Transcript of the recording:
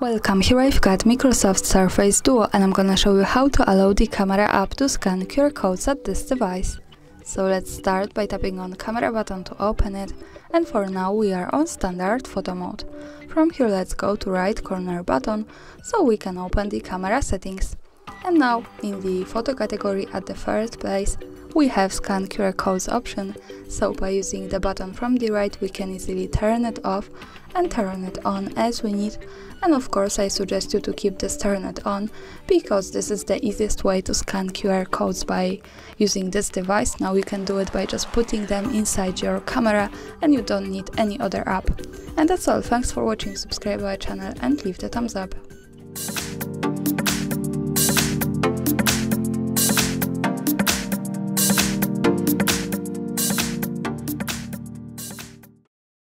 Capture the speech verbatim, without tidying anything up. Welcome, here I've got Microsoft Surface Duo and I'm gonna show you how to allow the camera app to scan Q R codes at this device. So let's start by tapping on camera button to open it, and for now we are on standard photo mode. From here let's go to right corner button so we can open the camera settings. And now, in the photo category at the first place, we have scan Q R codes option, so by using the button from the right we can easily turn it off and turn it on as we need, and of course I suggest you to keep this turn it on because this is the easiest way to scan Q R codes by using this device. Now you can do it by just putting them inside your camera and you don't need any other app. And that's all, thanks for watching, subscribe to our channel and leave the thumbs up.